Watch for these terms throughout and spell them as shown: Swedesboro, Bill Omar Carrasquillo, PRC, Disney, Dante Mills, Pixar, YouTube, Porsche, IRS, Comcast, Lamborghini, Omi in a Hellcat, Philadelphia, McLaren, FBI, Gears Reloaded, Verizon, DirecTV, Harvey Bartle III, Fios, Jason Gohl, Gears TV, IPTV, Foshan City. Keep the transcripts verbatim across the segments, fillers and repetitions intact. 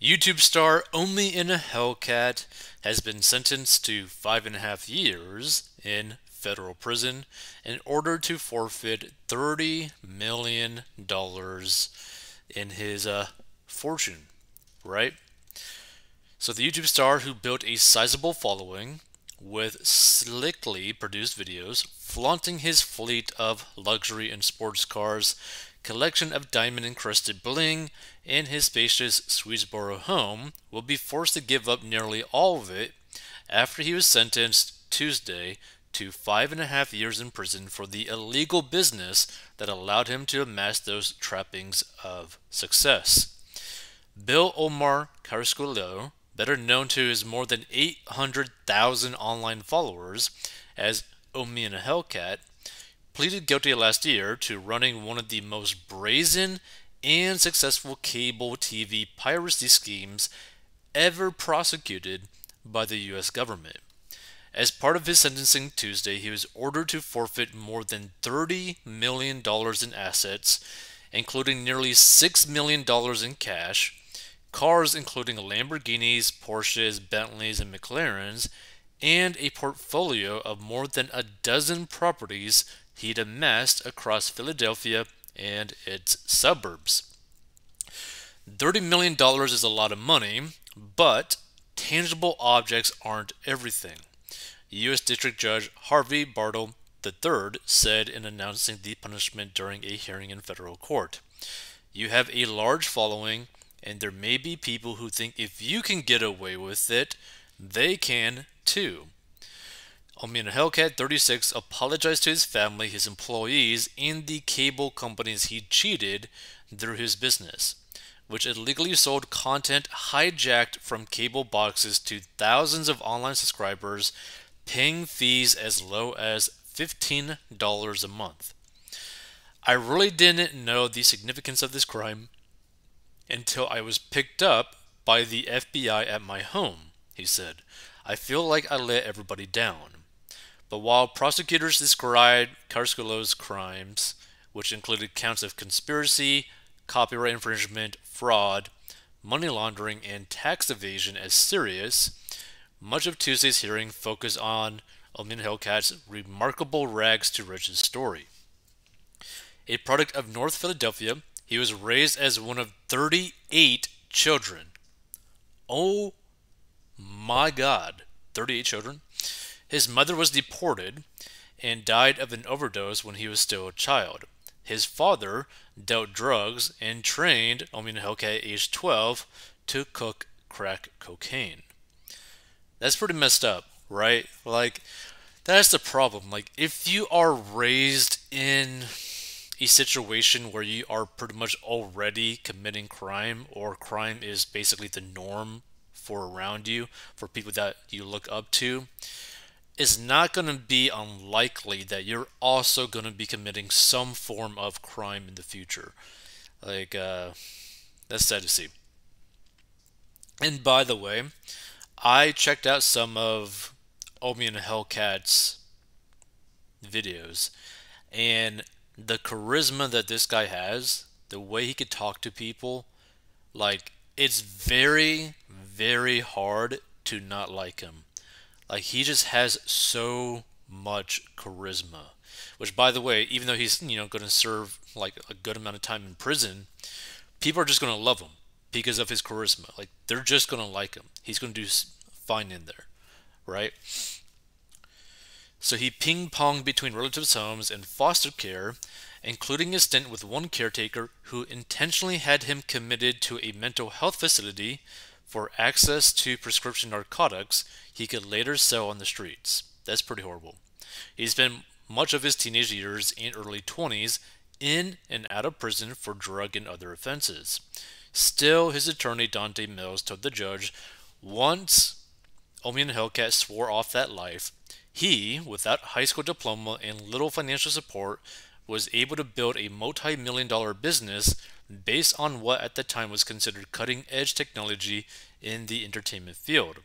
YouTube star Omi in a Hellcat has been sentenced to five and a half years in federal prison in order to forfeit thirty million dollars in his uh, fortune, right? So the YouTube star, who built a sizable following with slickly produced videos flaunting his fleet of luxury and sports cars, collection of diamond-encrusted bling, and his spacious Swedesboro home, will be forced to give up nearly all of it after he was sentenced Tuesday to five and a half years in prison for the illegal business that allowed him to amass those trappings of success. Bill Omar Carrasquillo, better known to his more than eight hundred thousand online followers as Omi in a Hellcat, pleaded guilty last year to running one of the most brazen and successful cable T V piracy schemes ever prosecuted by the U S government. As part of his sentencing Tuesday, he was ordered to forfeit more than thirty million dollars in assets, including nearly six million dollars in cash, cars including Lamborghinis, Porsches, Bentleys, and McLarens, and a portfolio of more than a dozen properties he'd amassed across Philadelphia and its suburbs. thirty million dollars is a lot of money, but tangible objects aren't everything. U S District Judge Harvey Bartle the third said in announcing the punishment during a hearing in federal court, "You have a large following, and there may be people who think if you can get away with it, they can too." Omi in a Hellcat, thirty-six, apologized to his family, his employees, and the cable companies he cheated through his business, which illegally sold content hijacked from cable boxes to thousands of online subscribers, paying fees as low as fifteen dollars a month. "I really didn't know the significance of this crime until I was picked up by the F B I at my home," he said. "I feel like I let everybody down." But while prosecutors described Carrasquillo's crimes, which included counts of conspiracy, copyright infringement, fraud, money laundering, and tax evasion as serious, much of Tuesday's hearing focused on Omi in a Hellcat's remarkable rags-to-riches story. A product of North Philadelphia, he was raised as one of thirty-eight children. Oh my God, thirty-eight children? His mother was deported and died of an overdose when he was still a child. His father dealt drugs and trained Omi in a Hellcat, age twelve, to cook crack cocaine. That's pretty messed up, right? Like, that's the problem. Like, if you are raised in a situation where you are pretty much already committing crime, or crime is basically the norm for around you, for people that you look up to, it's not going to be unlikely that you're also going to be committing some form of crime in the future. Like, uh, that's sad to see. And by the way, I checked out some of Omi in a Hellcat's videos, and the charisma that this guy has, the way he could talk to people, like, it's very, very hard to not like him. Like, he just has so much charisma, which, by the way, even though he's, you know, going to serve like a good amount of time in prison, people are just going to love him because of his charisma. Like, they're just going to like him. He's going to do fine in there, right? So he ping-ponged between relatives' homes and foster care, including a stint with one caretaker who intentionally had him committed to a mental health facility for access to prescription narcotics he could later sell on the streets. That's pretty horrible. He spent much of his teenage years and early twenties in and out of prison for drug and other offenses. Still, his attorney, Dante Mills, told the judge, once Omi in a Hellcat swore off that life, he, without high school diploma and little financial support, was able to build a multi-million dollar business based on what at the time was considered cutting-edge technology in the entertainment field.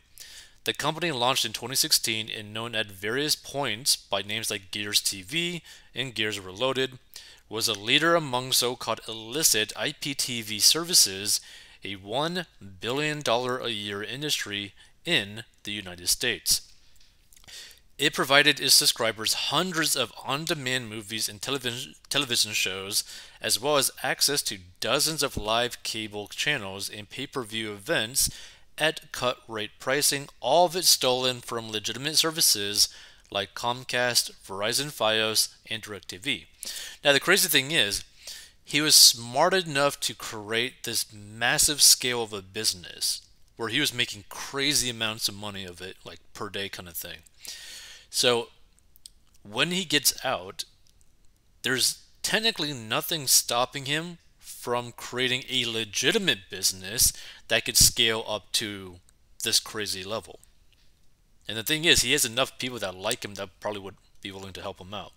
The company launched in twenty sixteen and known at various points by names like Gears T V and Gears Reloaded, was a leader among so-called illicit I P T V services a one billion dollars a year industry in the United States. It provided its subscribers hundreds of on-demand movies and television television shows, as well as access to dozens of live cable channels and pay-per-view events at cut-rate pricing, all of it stolen from legitimate services like Comcast, Verizon, Fios, and DirecTV. Now, the crazy thing is, he was smart enough to create this massive scale of a business where he was making crazy amounts of money of it, like per day kind of thing. So when he gets out, there's technically nothing stopping him from creating a legitimate business that could scale up to this crazy level. And the thing is, he has enough people that like him that probably would be willing to help him out.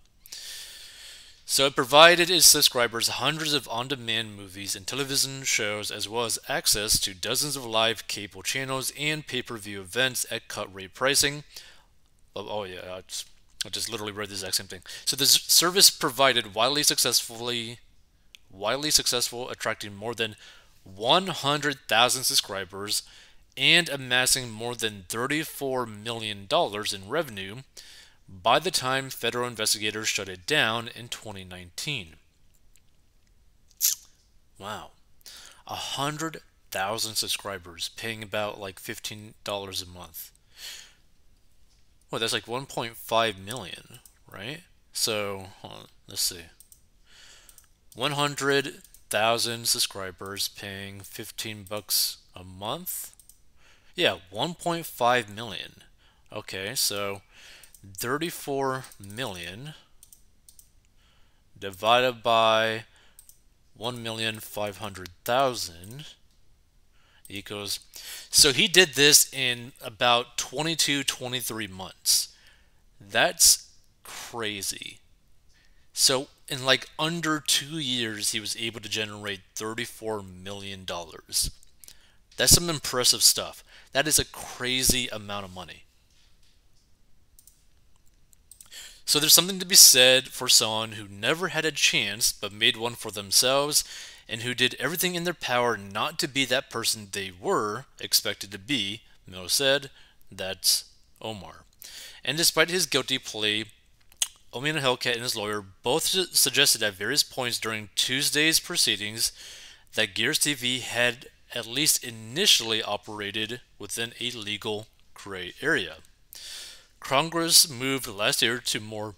So it provided its subscribers hundreds of on-demand movies and television shows, as well as access to dozens of live cable channels and pay-per-view events at cut-rate pricing. Oh yeah, I just, I just literally read the exact same thing. So this service provided widely successfully, widely successful, attracting more than one hundred thousand subscribers and amassing more than thirty-four million dollars in revenue by the time federal investigators shut it down in twenty nineteen. Wow. one hundred thousand subscribers paying about like fifteen dollars a month. Well, that's like one point five million, right? So, hold on, let's see. one hundred thousand subscribers paying fifteen bucks a month. Yeah, one point five million. Okay, so thirty-four million divided by one million five hundred thousand equals, so he did this in about twenty-two, twenty-three months. That's crazy. So in like under two years, he was able to generate thirty-four million dollars. That's some impressive stuff. That is a crazy amount of money. So there's something to be said for someone who never had a chance but made one for themselves, and who did everything in their power not to be that person they were expected to be, Mills said. That's Omar. And despite his guilty plea, Omi in a Hellcat and his lawyer both su suggested at various points during Tuesday's proceedings that Gears T V had at least initially operated within a legal gray area. Congress moved last year to more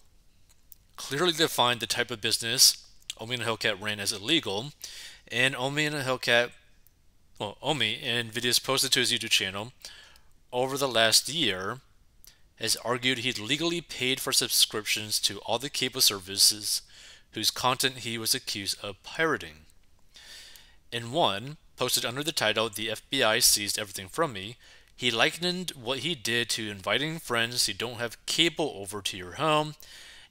clearly define the type of business Omi in a Hellcat ran as illegal, and Omi in a Hellcat, well, Omi in videos posted to his YouTube channel over the last year has argued he'd legally paid for subscriptions to all the cable services whose content he was accused of pirating. In one, posted under the title, "The F B I Seized Everything From Me," he likened what he did to inviting friends who don't have cable over to your home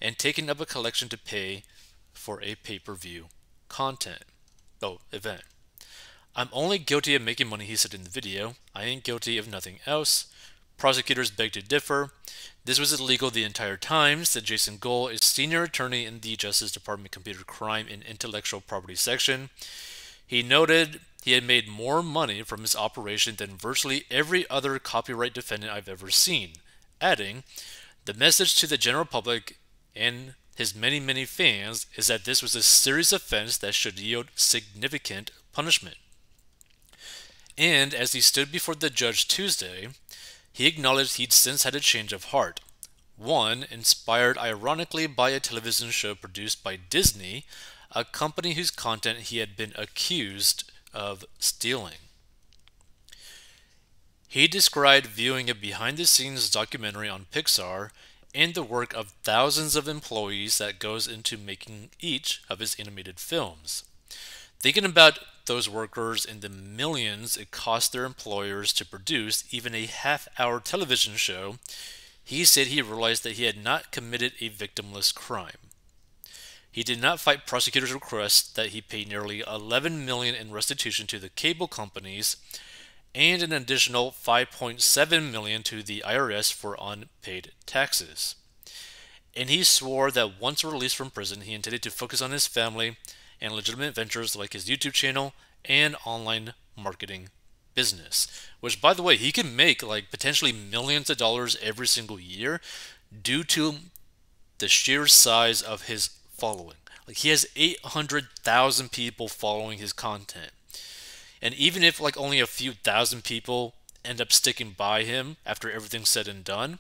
and taking up a collection to pay for a pay-per-view content, oh, event. "I'm only guilty of making money," he said in the video. "I ain't guilty of nothing else." Prosecutors begged to differ. "This was illegal the entire time," said Jason Gohl, a senior attorney in the Justice Department Computer Crime and Intellectual Property Section. He noted he had made more money from his operation than virtually every other copyright defendant I've ever seen, adding, "The message to the general public and his many, many fans is that this was a serious offense that should yield significant punishment." And as he stood before the judge Tuesday, he acknowledged he'd since had a change of heart. One, inspired ironically by a television show produced by Disney, a company whose content he had been accused of stealing. He described viewing a behind-the-scenes documentary on Pixar and the work of thousands of employees that goes into making each of his animated films. Thinking about those workers and the millions it cost their employers to produce even a half-hour television show, he said he realized that he had not committed a victimless crime. He did not fight prosecutors' request that he pay nearly eleven million dollars in restitution to the cable companies and an additional five point seven million dollars to the I R S for unpaid taxes. And he swore that once released from prison, he intended to focus on his family and legitimate ventures like his YouTube channel and online marketing business, which, by the way, he can make like potentially millions of dollars every single year due to the sheer size of his following. Like, he has eight hundred thousand people following his content. And even if like only a few thousand people end up sticking by him after everything's said and done,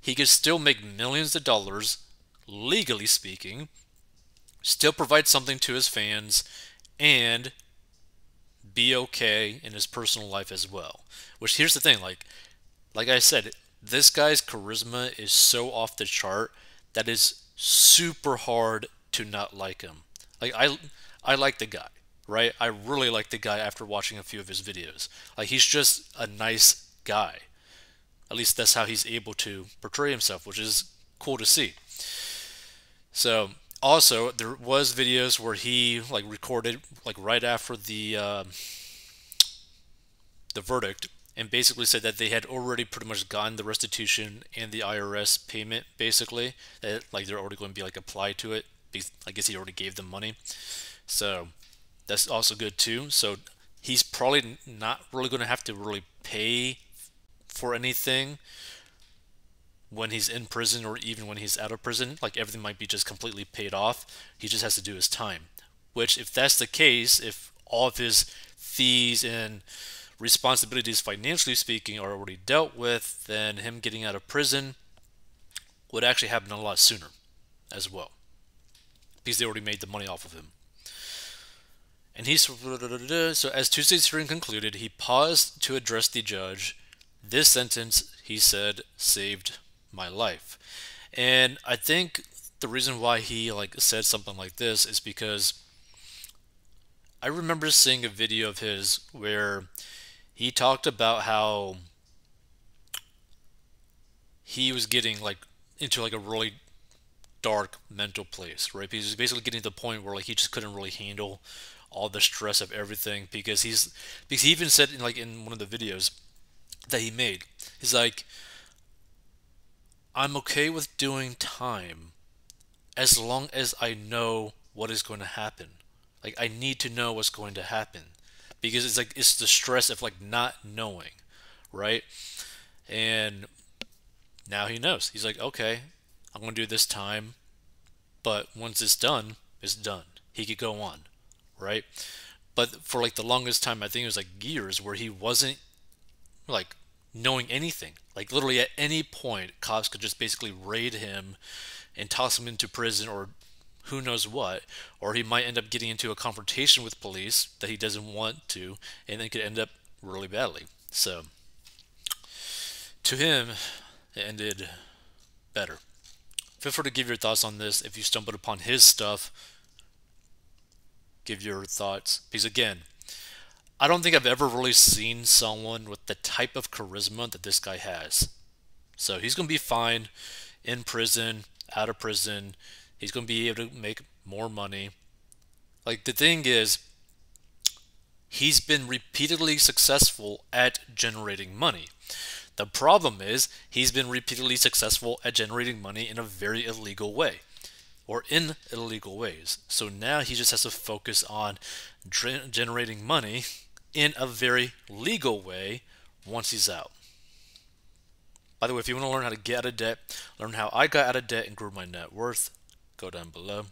he could still make millions of dollars, legally speaking, still provide something to his fans, and be okay in his personal life as well. Which, here's the thing, like like I said, this guy's charisma is so off the chart that it's super hard to not like him. Like, I, I like the guy, right? I really like the guy after watching a few of his videos. Like, he's just a nice guy. At least that's how he's able to portray himself, which is cool to see. So, also, there was videos where he like recorded like right after the uh, the verdict, and basically said that they had already pretty much gotten the restitution and the I R S payment, basically, that like they're already going to be like applied to it. Because I guess he already gave them money, so that's also good too. So he's probably not really going to have to really pay for anything when he's in prison, or even when he's out of prison. Like, everything might be just completely paid off. He just has to do his time. Which, if that's the case, if all of his fees and responsibilities financially speaking are already dealt with, then him getting out of prison would actually happen a lot sooner as well, because they already made the money off of him. And he's, so as Tuesday's hearing concluded, he paused to address the judge. This sentence, he said, saved my life. And I think the reason why he like said something like this is because I remember seeing a video of his where he talked about how he was getting like into like a really dark mental place, right? Because he's basically getting to the point where like he just couldn't really handle all the stress of everything, because he's because he even said in, like in one of the videos that he made, he's like, I'm okay with doing time as long as I know what is going to happen. Like, I need to know what's going to happen, because it's like it's the stress of like not knowing, right? And now he knows. He's like, okay, I'm going to do this time, but once it's done, it's done. He could go on, right? But for like the longest time, I think it was like years where he wasn't like knowing anything. Like, literally at any point, cops could just basically raid him and toss him into prison, or who knows what, or he might end up getting into a confrontation with police that he doesn't want to, and it could end up really badly. So, to him, it ended better. Feel free to give your thoughts on this. If you stumbled upon his stuff, give your thoughts. Because again, I don't think I've ever really seen someone with the type of charisma that this guy has. So he's going to be fine in prison, out of prison. He's going to be able to make more money. Like, the thing is, he's been repeatedly successful at generating money. The problem is, he's been repeatedly successful at generating money in a very illegal way, or in illegal ways. So now he just has to focus on generating money in a very legal way once he's out. By the way, if you want to learn how to get out of debt, learn how I got out of debt and grew my net worth, go down below.